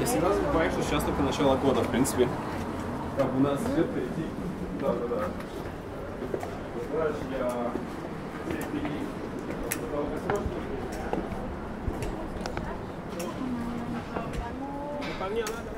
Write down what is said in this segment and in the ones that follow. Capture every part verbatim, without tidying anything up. Если нас бывает, что сейчас только начало года, в принципе. Как у нас где-то идти. Да, да, да. Ты знаешь, я все пили. По мне надо.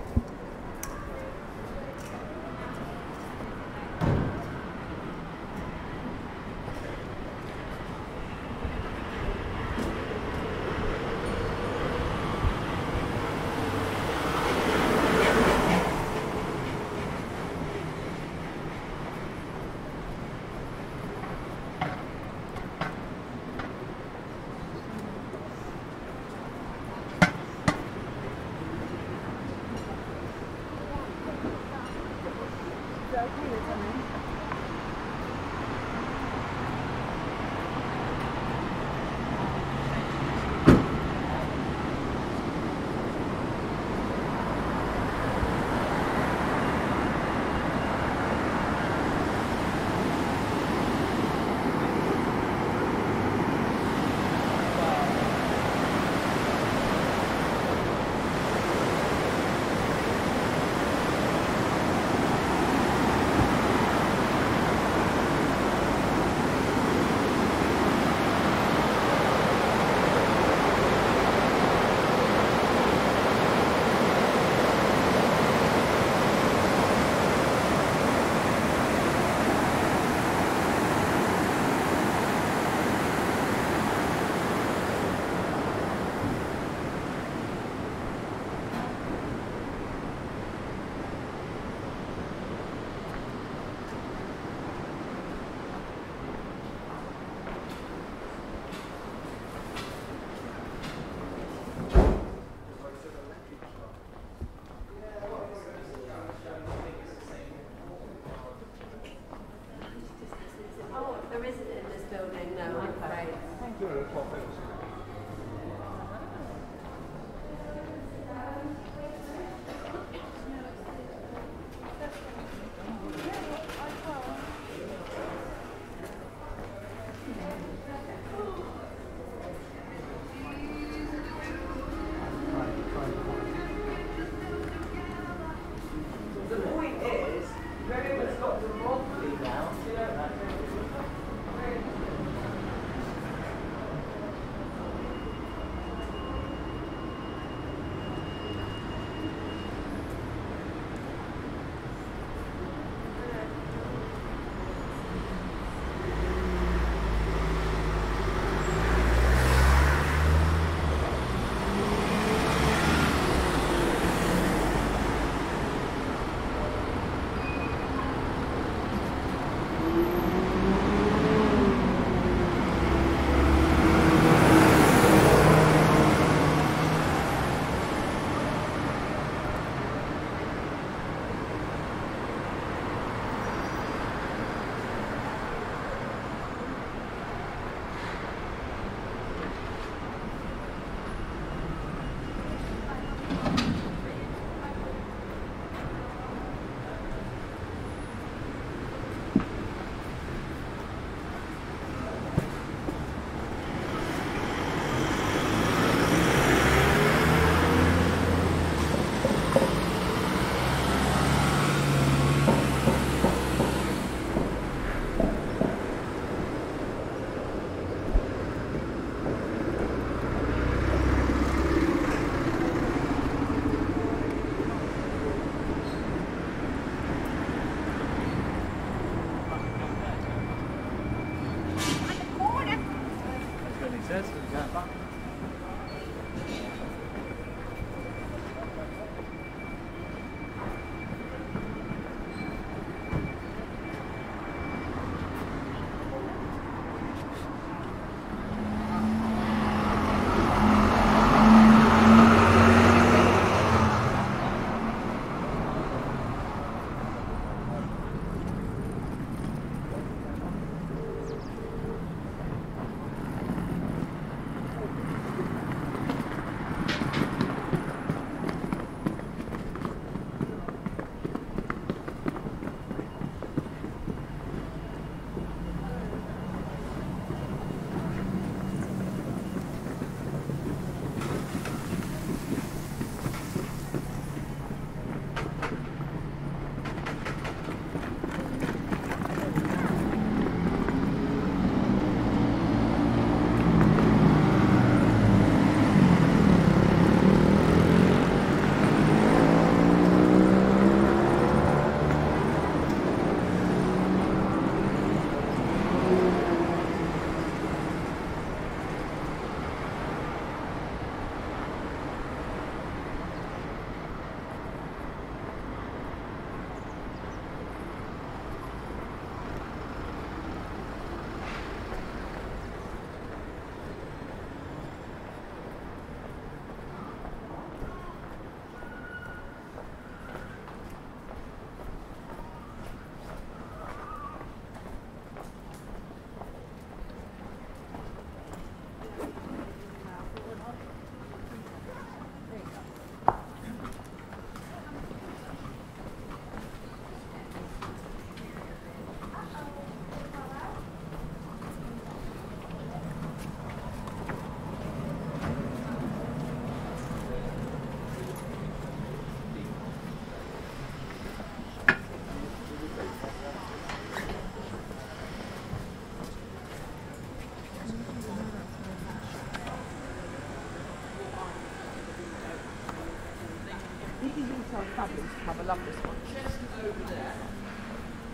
fabulous club. I love this one. Chest over there.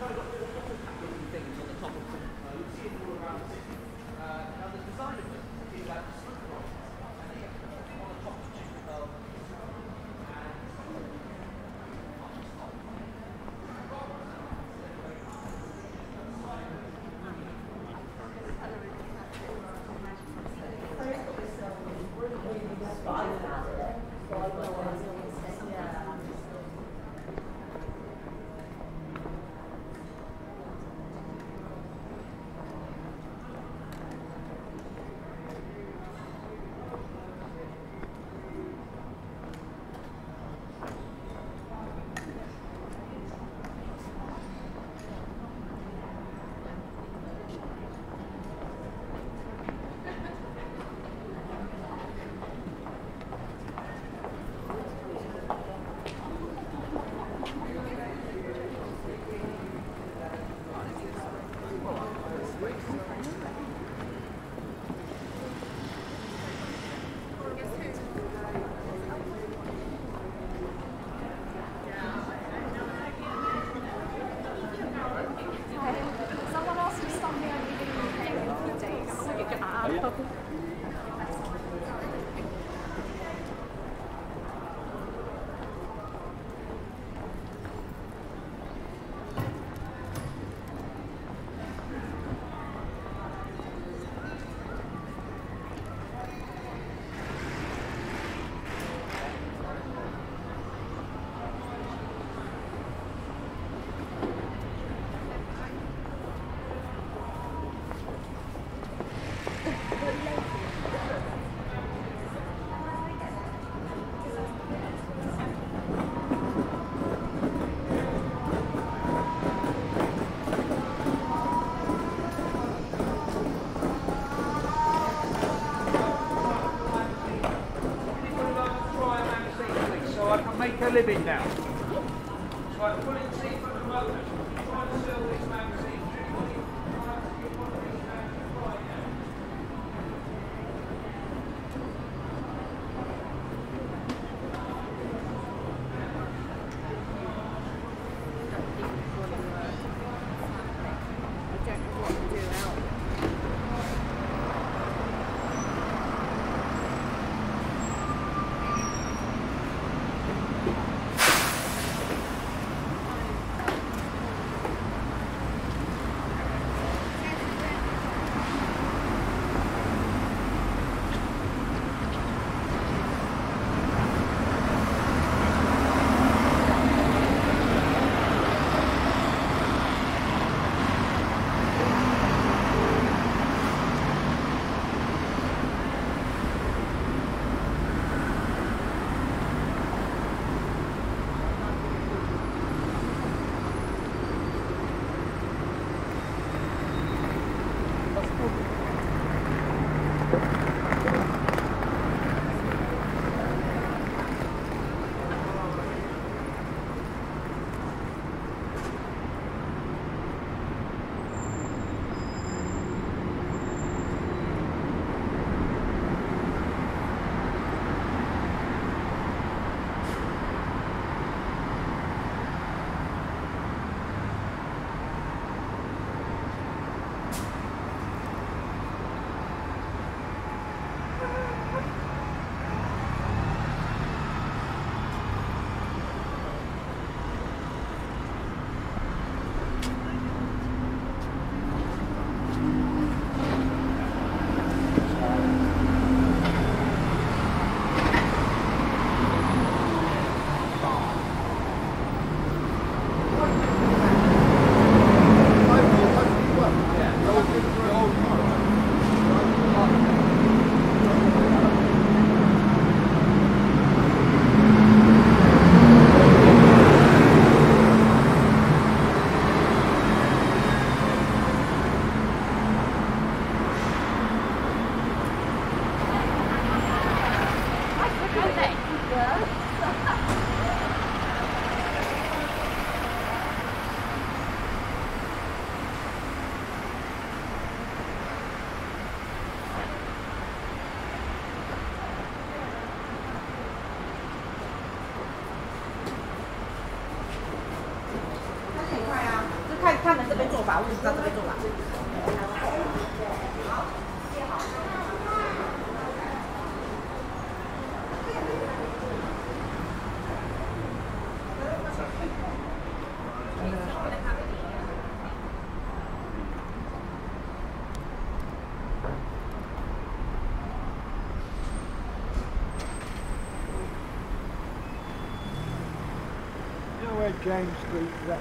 No, look, all the things on the top of the clothes. You see it all around it. Now, the design of it is like the slipper on. And then you have to put it on the top to check the belt. A living now. So I put it cheap at the moment. I'm trying to sell this magazine. 把物资推动了。You know where James Street is at?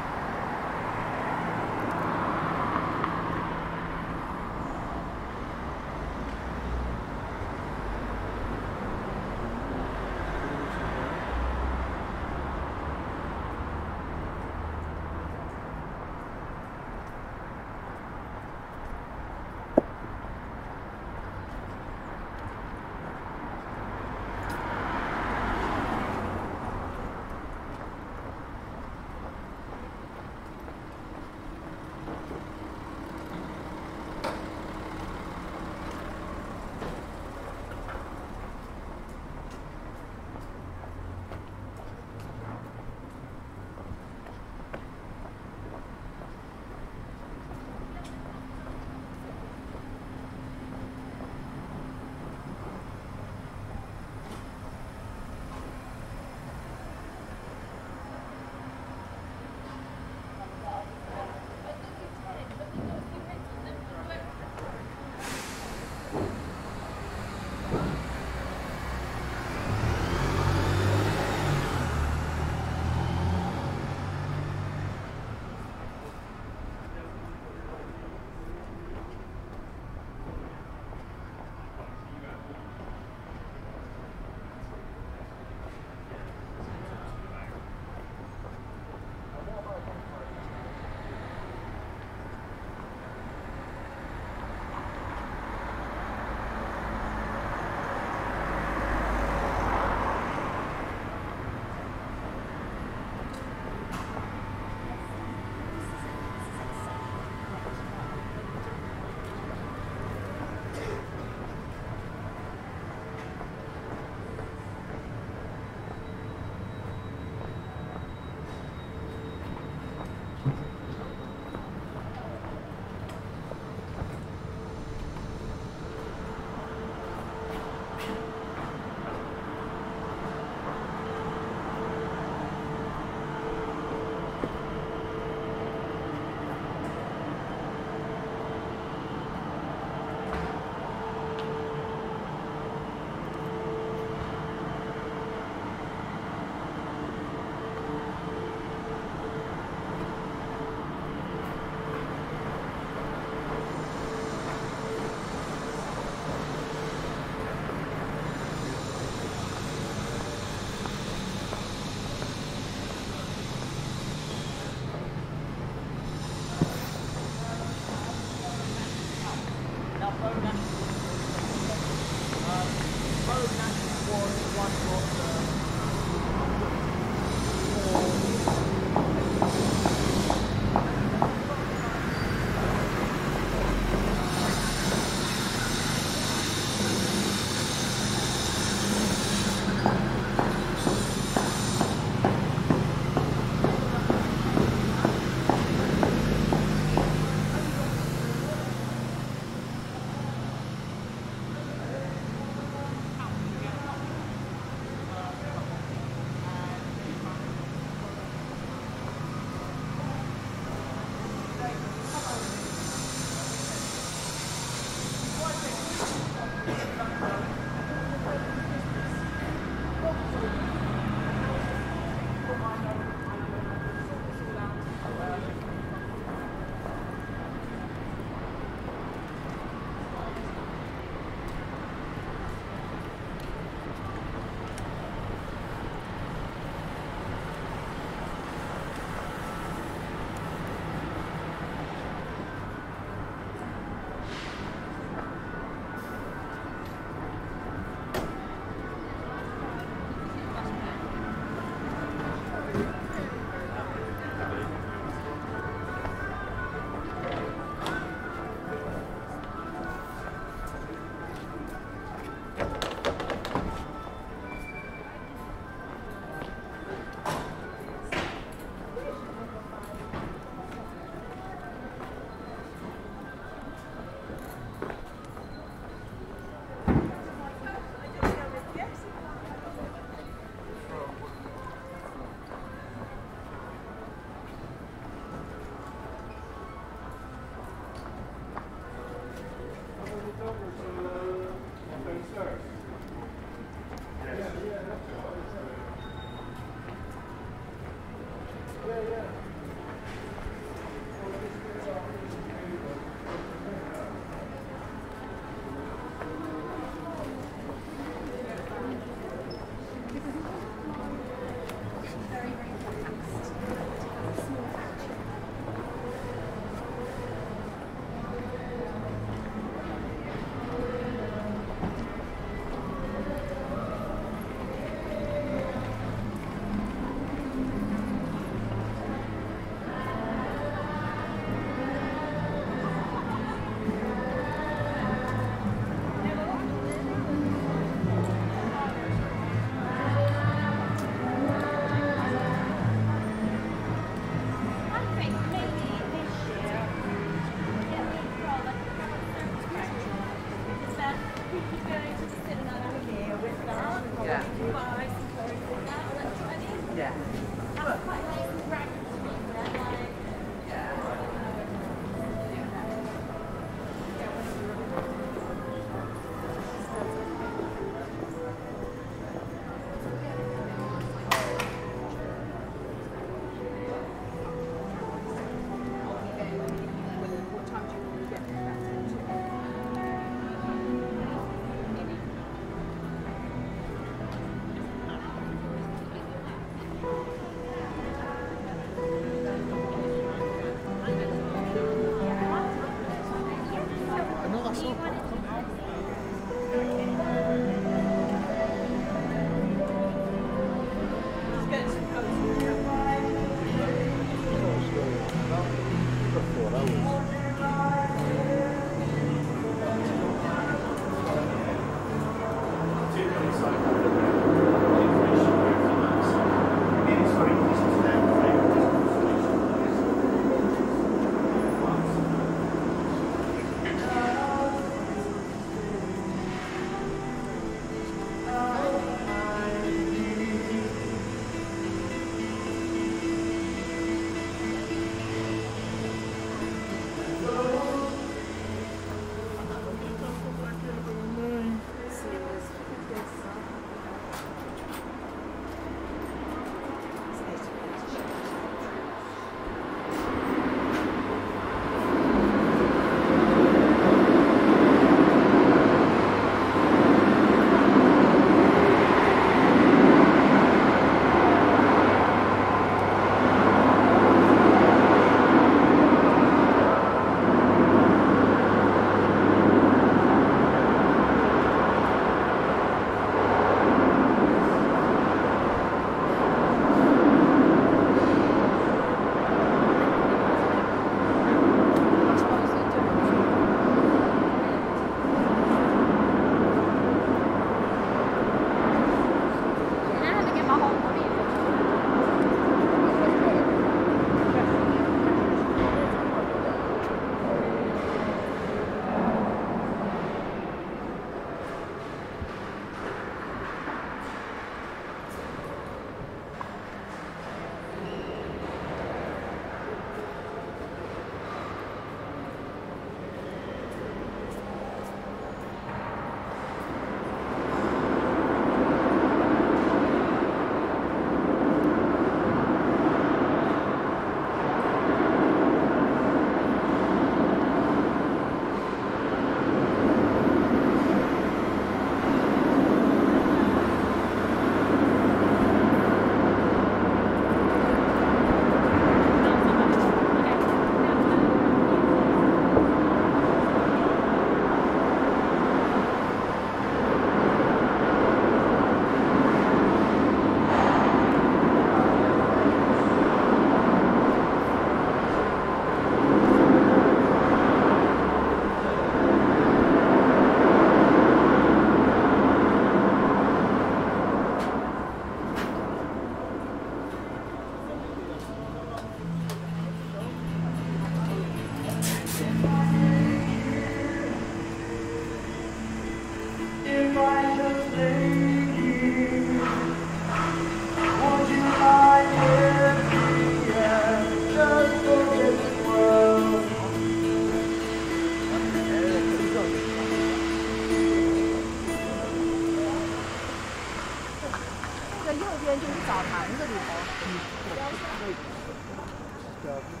Flughafen.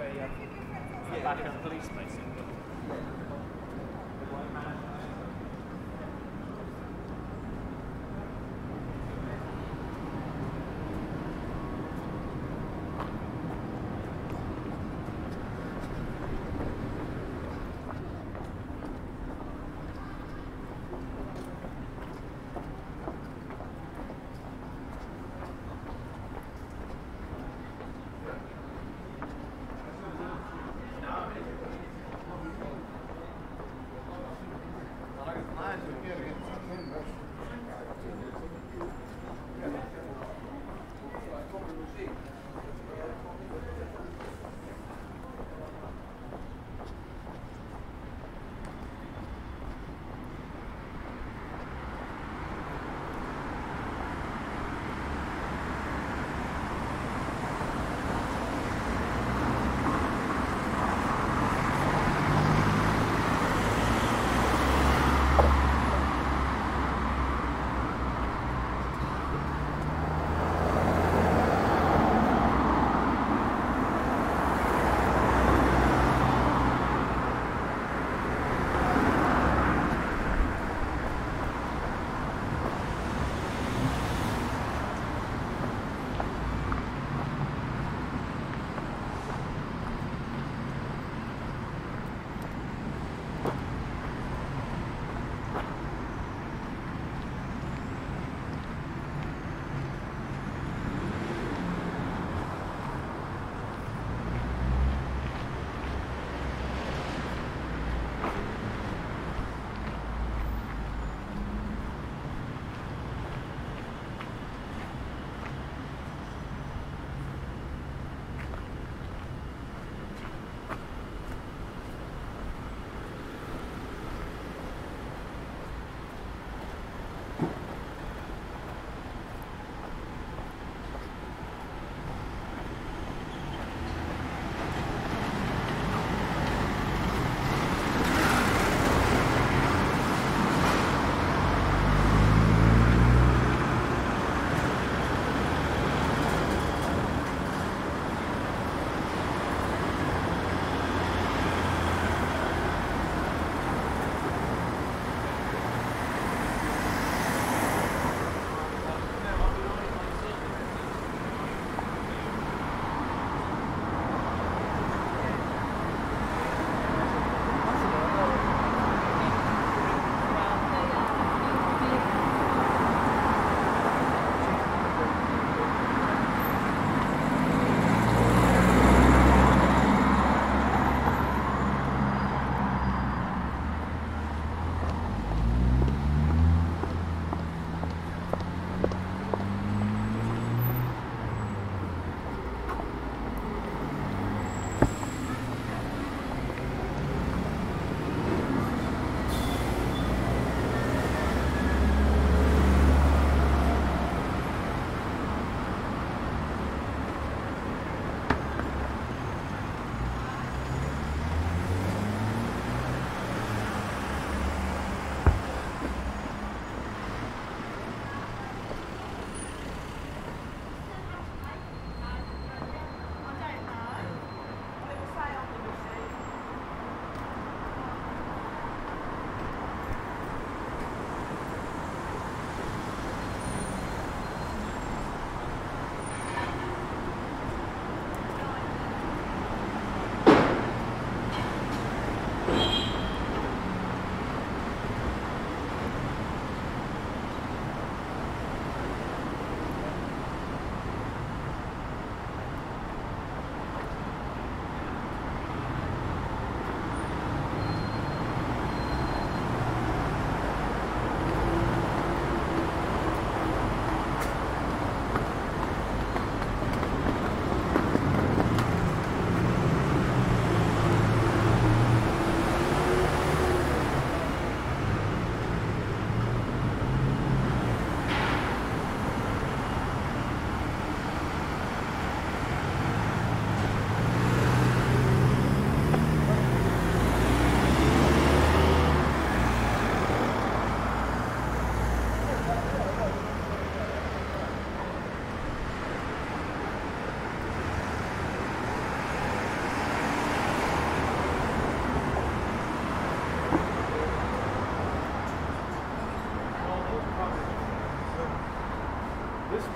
a, um, a backup police basically.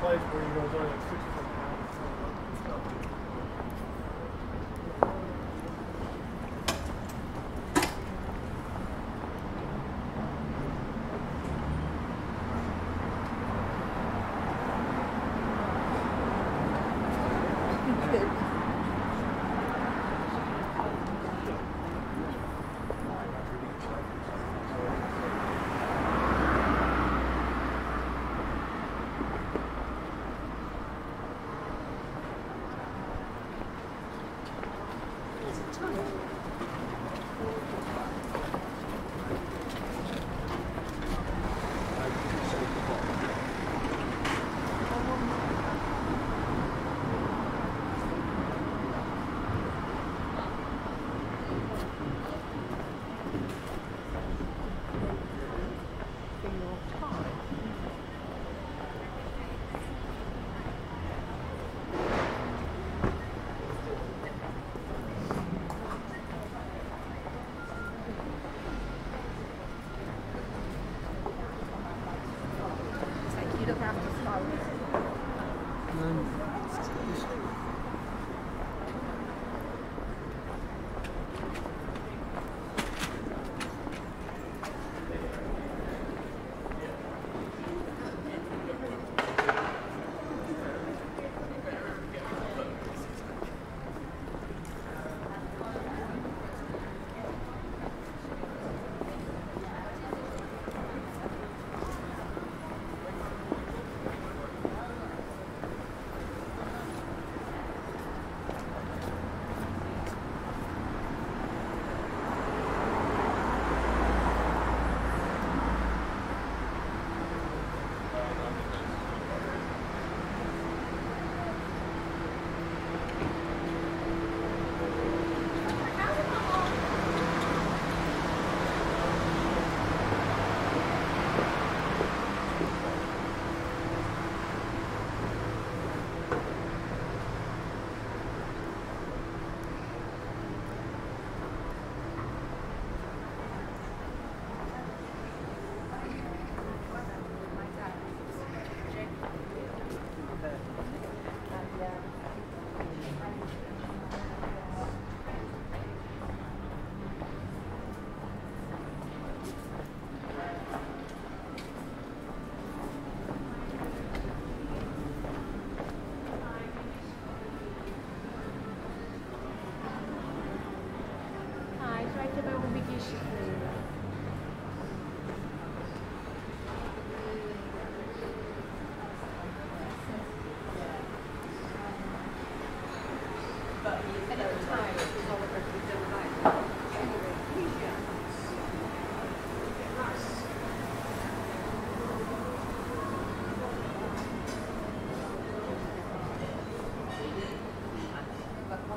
place where you guys are, like six foot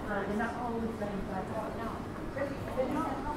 They're not all the same type of. No. They're not.